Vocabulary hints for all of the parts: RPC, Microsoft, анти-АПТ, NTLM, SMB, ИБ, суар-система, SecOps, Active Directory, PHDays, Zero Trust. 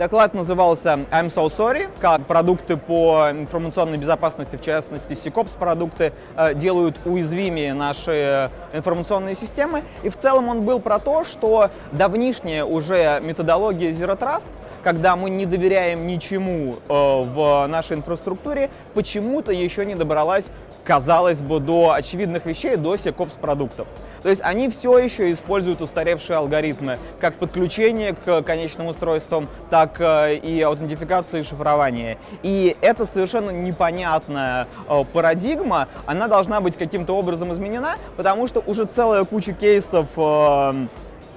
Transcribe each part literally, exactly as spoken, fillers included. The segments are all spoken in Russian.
Доклад назывался «I'm so sorry», как продукты по информационной безопасности, в частности SecOps продукты, делают уязвимее наши информационные системы. И в целом он был про то, что давнишняя уже методология Zero Trust, когда мы не доверяем ничему в нашей инфраструктуре, почему-то еще не добралась, казалось бы, до очевидных вещей, до SecOps продуктов. То есть они все еще используют устаревшие алгоритмы, как подключение к конечным устройствам, так и аутентификации и шифрования. И это совершенно непонятная парадигма, она должна быть каким-то образом изменена, потому что уже целая куча кейсов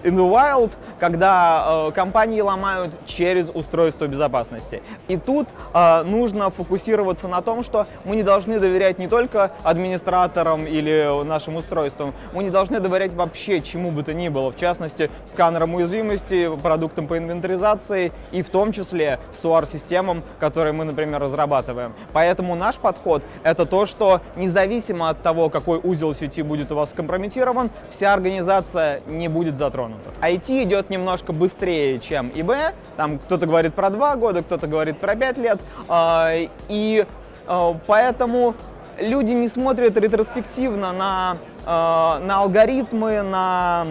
in the wild, когда э, компании ломают через устройство безопасности. И тут э, нужно фокусироваться на том, что мы не должны доверять не только администраторам или нашим устройствам, мы не должны доверять вообще чему бы то ни было, в частности, сканерам уязвимости, продуктам по инвентаризации и в том числе суар-системам, которые мы, например, разрабатываем. Поэтому наш подход — это то, что независимо от того, какой узел сети будет у вас скомпрометирован, вся организация не будет затронута. ай ти идет немножко быстрее, чем ИБ, там кто-то говорит про два года, кто-то говорит про пять лет, и поэтому люди не смотрят ретроспективно на, на алгоритмы, на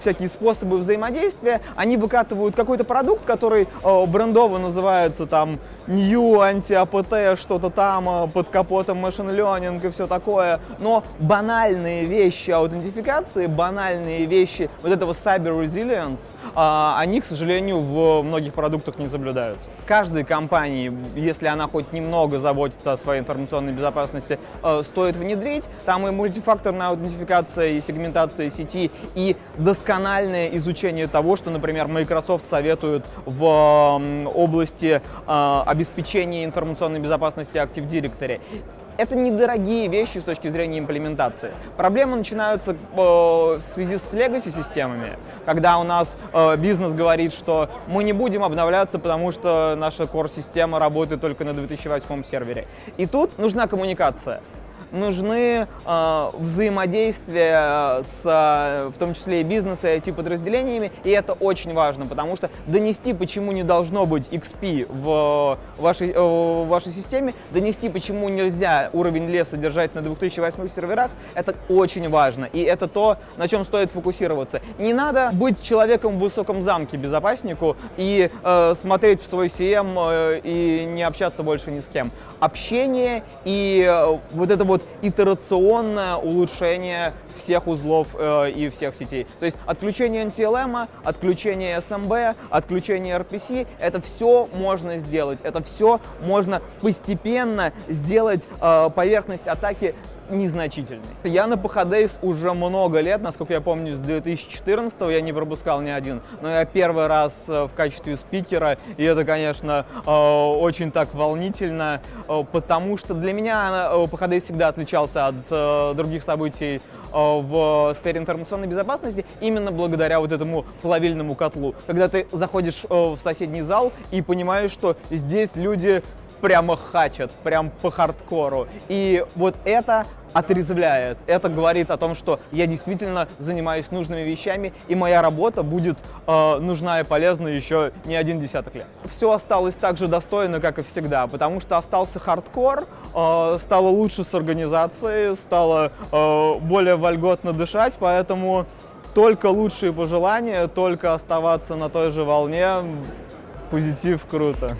всякие способы взаимодействия, они выкатывают какой-то продукт, который брендово называется там New, анти-АПТ, что-то там, под капотом Machine Learning и все такое, но банальные вещи аутентификации, банальные вещи вот этого Cyber Resilience, они, к сожалению, в многих продуктах не соблюдаются. Каждой компании, если она хоть немного заботится о своей информационной безопасности, стоит внедрить, там и мультифакторная аутентификация, и сегментация сети, и доскональное изучение того, что, например, Microsoft советует в области обеспечения информационной безопасности Active Directory. Это недорогие вещи с точки зрения имплементации. Проблемы начинаются в связи с легаси-системами, когда у нас бизнес говорит, что мы не будем обновляться, потому что наша core-система работает только на две тысячи восьмом сервере. И тут нужна коммуникация. Нужны э, взаимодействия с, в том числе и бизнес, и ай ти-подразделениями, и это очень важно, потому что донести, почему не должно быть икс пи в вашей, в вашей системе, донести, почему нельзя уровень леса держать на две тысячи восьмом серверах, это очень важно, и это то, на чем стоит фокусироваться. Не надо быть человеком в высоком замке, безопаснику, и э, смотреть в свой си эм э, и не общаться больше ни с кем. Общение и э, вот это вот итерационное улучшение всех узлов э, и всех сетей. То есть отключение эн ти эл эм, отключение эс эм бэ, отключение эр пи си, это все можно сделать, это все можно постепенно сделать э, поверхность атаки незначительной. Я на PHDays уже много лет, насколько я помню, с две тысячи четырнадцатого я не пропускал ни один, но я первый раз в качестве спикера, и это, конечно, очень так волнительно, потому что для меня PHDays всегда отличался от других событий в сфере информационной безопасности именно благодаря вот этому плавильному котлу. Когда ты заходишь в соседний зал и понимаешь, что здесь люди прямо хачат, прям по хардкору. И вот это отрезвляет. Это говорит о том, что я действительно занимаюсь нужными вещами, и моя работа будет э, нужна и полезна еще не один десяток лет. Все осталось так же достойно, как и всегда, потому что остался хардкор, э, стало лучше с организацией, стало э, более вольготно дышать, поэтому только лучшие пожелания, только оставаться на той же волне. Позитив, круто.